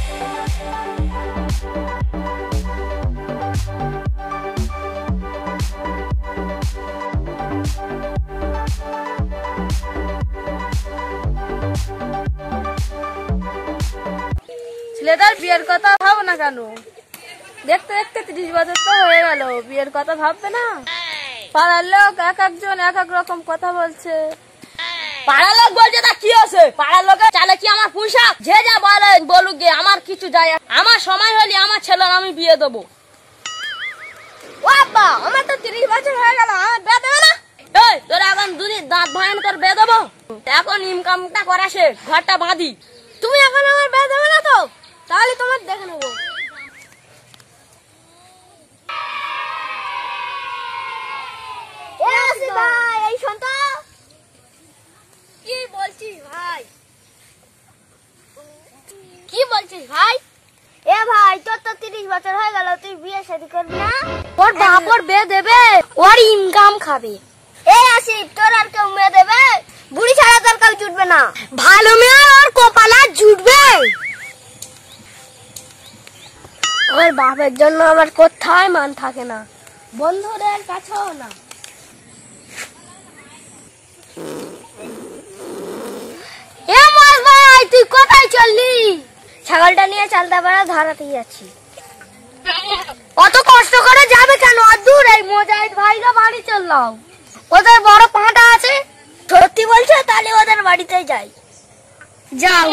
ছেলেদার বিয়ের কথা ভাবো না কেন? দেখতে দেখতে 30 বছর তো হয়ে গেল, বিয়ের কথা ভাববে না? পাড়ার লোক এক একজন এক এক রকম কথা বলছে। পাড়ার লোক বলছে তা কি আছে? পাড়ার লোকের চালে কি আমার পোশাক? যে যা বলে বলুক গে, আমার কিছু যায়। আমার সময় হলে আমার ছেলের আমি বিয়ে দেবো। ও বাবা, আমার তো 30 বছর হয়ে গেল, আমার বিয়ে দেবে না? এই তোর এখন দুদিন দাঁত ভয়ঙ্কর বিয়ে দেবো। এখন ইনকামটা করা শেষ, ঘরটা বাঁধি। তুমি এখন আমার বিয়ে দেবে না তো? তাহলে তোমার দেখে নেবো। এই শান্ত কি বলছিস ভাই? কি বলছিস ভাই? এ ভাই, তোর তো 30 বছর হয়ে গেল, তুই বিয়ে শাদী করবি না? ওর বাপ ওর বিয়ে দেবে, ওর ইনকাম খাবে। এই আসিফ, তোর আর কেউ মেয়ে দেবে? বুড়ি ছাড়া তোর কেউ জুটবে না, ভালো মেয়ে ওর কপালে জুটবে। ওর বাপের জন্য আমার কোথায় মান থাকে না, বন্ধুদের কাছেও না। এ মাল ভাই, তুই কোথায় চললি? ছাগলটা নিয়ে চালতা পাড়া ধরাতে যাচ্ছি। অত কষ্ট করে যাবে কেন? দূর, এই মোজাহিদ ভাইরা বাড়ি চললাম, ওদের বড় পাটা আছে। সত্যি বলছো? তাহলে ওদের বাড়িতে যাই। যাও।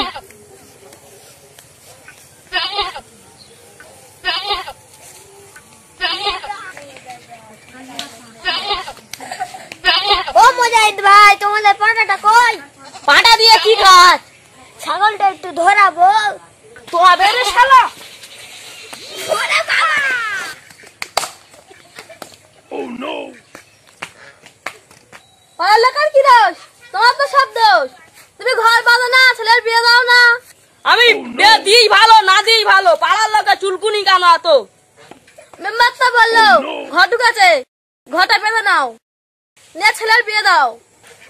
ও মোজাহিদ ভাই, তোমাদের পাটাটা কই? পাটা দিয়ে কি কাজ? ছাগলটা একটু ধরাবো। তবে রে শালা, ও নো, পালাকার কি দোষ? তোমার তো সব দোষ। তুমি ঘর বাঁধো না, ছেলের বিয়ে দাও না। আমি বিয়ে দিই ভালো, না দিই ভালো। পাড়ার লোকে চুলকুনি কেন? তো মেম্বার তো বললো ঘর ঢুকেছে, ঘরটা বেঁধে নাও, নে ছেলের বিয়ে দাও।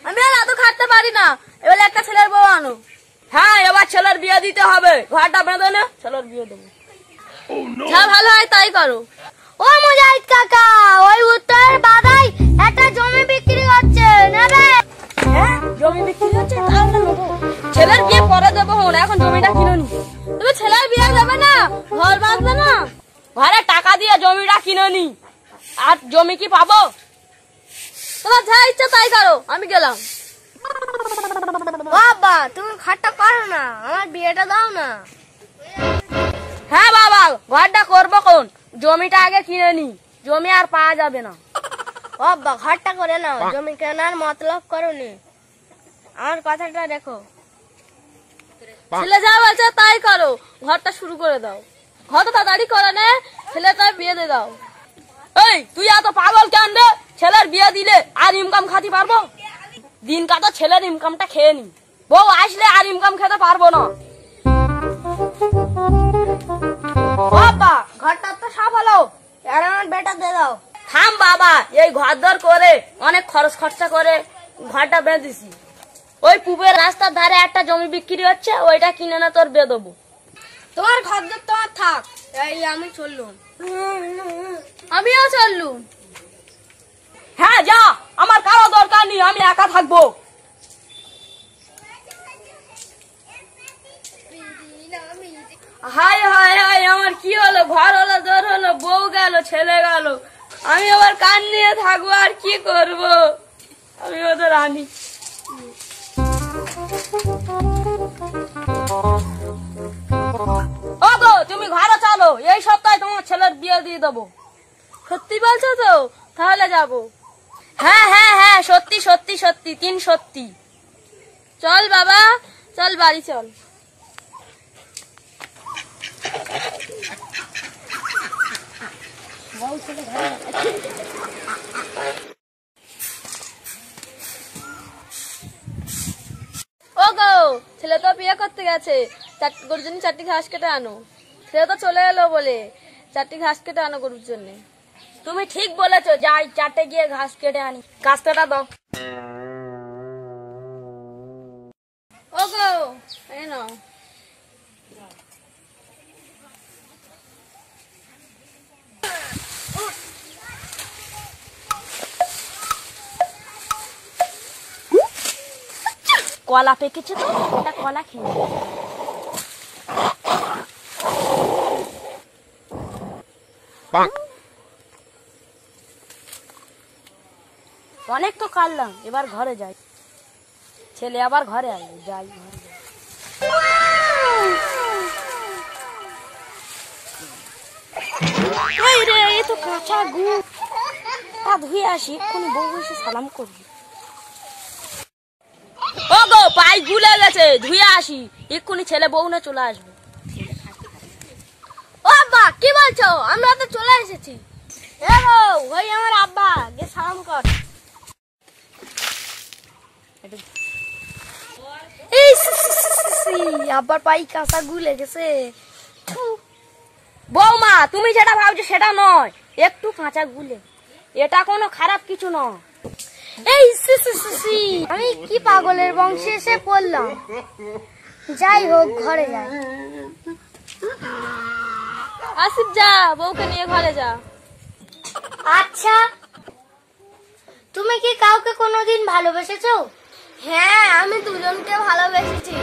আমি আর এত খাটতে পারি না, এবার একটা ছেলের বউ আনো। হ্যাঁ, এবার ছেলের বিয়ে দিতে হবে, ঘরটা বেঁধে না, ছেলের বিয়ে দেবো। যা ভালো হয় তাই করো। ও মুজাহিদ কাকা, ওই উত্তর বাদাই একটা জমি বিক্রি হচ্ছে, নেবে? হ্যাঁ, জমি বিক্রি হচ্ছে, তাহলে নেবো। ছেলের বিয়ে পরে দেবো, এখন জমিটা কিনে নি। তুমি ছেলের বিয়ে দেবে না, ঘর বাঁধবে না? ঘরে টাকা দিয়ে জমিটা কিনে নি। আর জমি কি পাবো? তোমার যা ইচ্ছা তাই করো, আমি গেলাম। বাবা, তুমি ঘরটা করো না, আমার বিয়েটা দাও না। হ্যাঁ বাবা, ঘরটা করবো কোন? জমিটা আগে কিনে নি, জমি আর পাওয়া যাবে না। বাবা, ঘরটা করে নাও, জমি কেনার মতলব করোনি। আমার কথাটা দেখো, ছেলে যা বলছে তাই করো, ঘরটা শুরু করে দাও। ঘরটা তাড়াতাড়ি করে নে, ছেলেটা বিয়ে দিয়ে দাও। এই তুই এত পাগল কেন রে? ছেলের বিয়ে দিলে আর ইনকাম খাতি পারবো? দিন কাটা ছেলের ইনকামটা খেয়ে নি, বউ আসলে আর ইনকাম খেতে পারবো না। বাবা, ঘরটা তো সব হলো, এর বেটা দিয়ে দাও। থাম বাবা, এই ঘর দর করে অনেক খরচ খরচা করে ঘরটা বেঁধেছি। ওই পুবের রাস্তার ধারে একটা জমি বিক্রি হচ্ছে, ওইটা কিনে না, তোর বেঁধব। তোমার ঘর দর তোমার থাক, এই আমি চললুম। আমিও চললুম। হ্যাঁ যা, আমার কারো দরকার নেই, আমি একা থাকবো। হায় হায় হায়, আমার কি হলো? ঘর হলো, দর হলো, বউ গেল, ছেলে গেল, আমি আবার কান নিয়ে থাকবো? আর কি করব? আমি ওদের আনি। ও গো, তুমি ঘরে চলো, এই সপ্তাহে তোমার ছেলের বিয়ে দিয়ে দেবো। সত্যি বলছো তো? তাহলে যাবো। হ্যাঁ হ্যাঁ হ্যাঁ, সত্যি সত্যি সত্যি, তিন সত্যি। চল বাবা, চল বাড়ি চল। ও গো, ছেলে তো বিয়ে করতে গেছে, গরুর জন্য 4টি ঘাস কেটে আনো। ছেলে তো চলে এলো বলে 4টি ঘাস কেটে আনো গরুর জন্য। তুমি ঠিক বলেছো, যাই চাটে গিয়ে ঘাস কেটে আনি। ঘাসটা দাও। ও গো, এই নাও। কলা পেকেছে তো এটা কলা খেয়ে। অনেক তো কাটলাম, এবার ঘরে যাই। ছেলে আবার ঘরে আসবে, যাই ঘরে। এই রে, এই তো কাঁচা গু, তা ধুয়ে আসি, এক্ষুনি বউ এসে সালাম করবি। ও গো, পাই গুলে গেছে, ধুয়ে আসি, এক্ষুনি ছেলে বউ না চলে আসবে। ও আব্বা, কি বলছো? আমরা তো চলে এসেছি। ওই আমার আব্বা, গিয়ে সালাম কর। আব্বার পাই কাঁচা গু লেগেছে। বৌমা, তুমি যেটা ভাবছো সেটা নয়, একটু কাঁচা গুলে, এটা কোনো খারাপ কিছু নয়। এই আমি কি পাগলের বংশে এসে পড়লাম। যাই হোক, ঘরে যাই। আসিফ, যা বউকে নিয়ে ঘরে যা। আচ্ছা, তুমি কি কাউকে কোনোদিন ভালোবেসেছো? হ্যাঁ, আমি দুজনকে ভালোবেসেছি,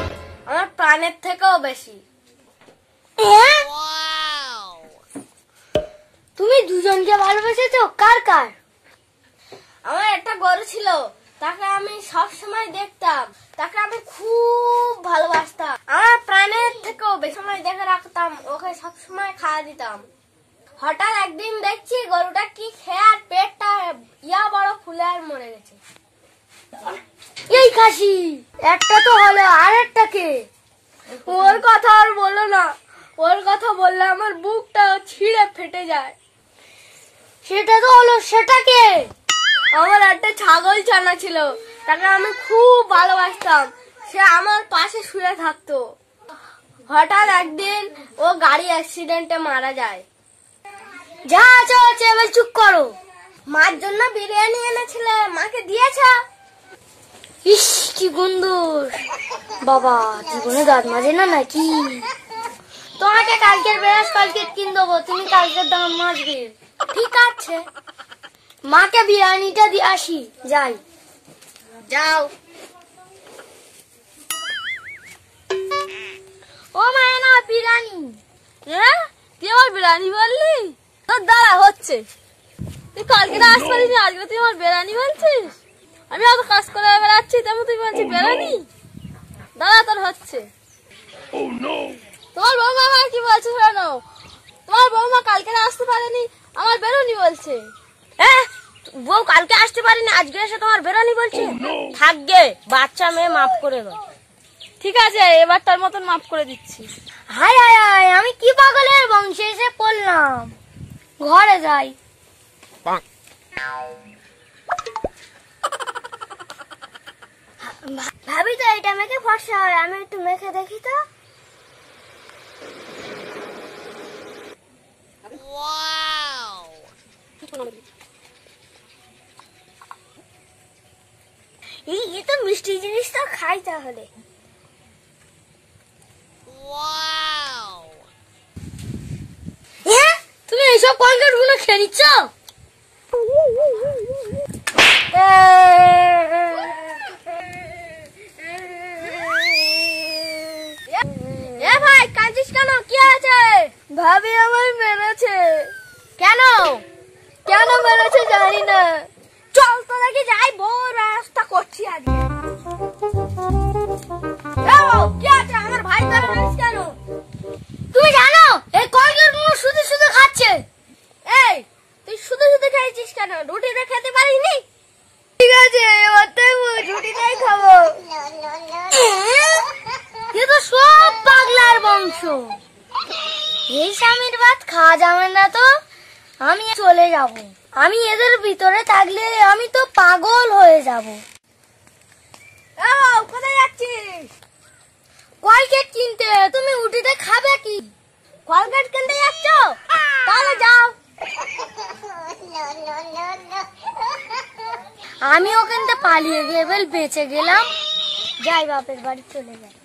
আমার প্রাণের থেকেও বেশি। তুমি দুজনকে ভালোবেসেছো? কার কার? আমার একটা গরু ছিল, তাকে আমি সব সময় দেখতাম, তাকে আমি খুব ভালোবাসতাম, আমার প্রাণের থেকেও বেশি সময় দেখে রাখতাম, ওকে সব সময় খাওয়া দিতাম। হঠাৎ একদিন দেখছি গরুটা কি খেয়ে আর পেটটা ইয়া বড় ফুলে আর মরে গেছে। এই কাশি, একটা তো হলো, আর একটা কে? ওর কথা আর বলো না, ওর কথা বললে আমার বুকটা ছিঁড়ে ফেটে যায়। সেটা তো হলো, সেটা কে? আমার একটা ছাগল ছানা ছিল, তাকে আমি খুব ভালোবাসতাম, সে আমার পাশে শুয়ে থাকতো। হঠাৎ একদিন ও গাড়ি অ্যাক্সিডেন্টে মারা যায়। যা আছো আছে, এবার চুপ করো। মার জন্য বিরিয়ানি এনেছিলে, মাকে দিয়েছা? ইস, কি গন্ধ! বাবা, জীবনে দাঁত মাজে না নাকি? তোমাকে কালকের ব্রাশ প্যাকেট কিনে দেবো, তুমি কালকের দাঁত মাজবে। ঠিক আছে, মাকে বিরিয়ানিটা দিয়ে আসি। যাই, যাও। ও মায়া, না বিরিয়ানি? হ্যাঁ, তুই আমার বিরিয়ানি বললি? তোর দাঁড়া হচ্ছে, তুই কালকে রাস করিনি, আজকে তুই আমার বিরিয়ানি বলছিস? আমি অত কাজ করে বেড়াচ্ছি, তেমন তুই বলছিস বিরিয়ানি? দাঁড়া, তোর হচ্ছে। তোমার বৌমা কি বলছে শোনো? তোমার বৌমা কালকে আসতে পারেনি, আমার বেরোনি বলছে। বউ কালকে আসতে পারেনি, আজকে এসে তোমার বেরোনি বলছে? থাকবে, বাচ্চা মেয়ে, মাফ করে দাও। ঠিক আছে, এবার তার মতন মাফ করে দিচ্ছি। হায় হায় হায়, আমি কি পাগলের বংশে এসে পড়লাম। ঘরে যাই। ভাবি তো এটা মেখে ফর্সা হয়, আমি একটু মেখে দেখি তো। তো মিষ্টি জিনিস তো খাই, তাহলে তুমি এইসব কয়েকটা গুলো খেয়ে নিচ্ছ। ভাই, কাঁদিস কেন? কি আছে? ভাবি আমার মেরেছে। কেন কেন মেরেছে জানি না। চল তো দেখি, যাই, বউ রাস্তা করছি আজকে। কি আছে? আমার ভাই ধরে মেরেছে কেন? তুমি জানো এই কয়েকজন শুধু শুধু খাচ্ছে। এই, তুই শুধু শুধু খাইছিস কেন? রুটিটা খেতে পারিনি? ঠিক আছে, এবার তো রুটিটাই খাবো। এ তো সব পাগলার বংশ। এই স্বামীর ভাত খাওয়া যাবে না তো, আমি চলে যাব। আমি এদের ভিতরে থাকলে আমি তো পাগল হয়ে যাব। কোথায় যাচ্ছিস? কলগেট কিনতে। তুমি উঠিতে খাবে কি? কলগেট কিনতে যাচ্ছ? তাহলে যাও, আমিও কিন্তু পালিয়ে গেলে বেঁচে গেলাম। যাই, বাপের বাড়ি চলে যাই।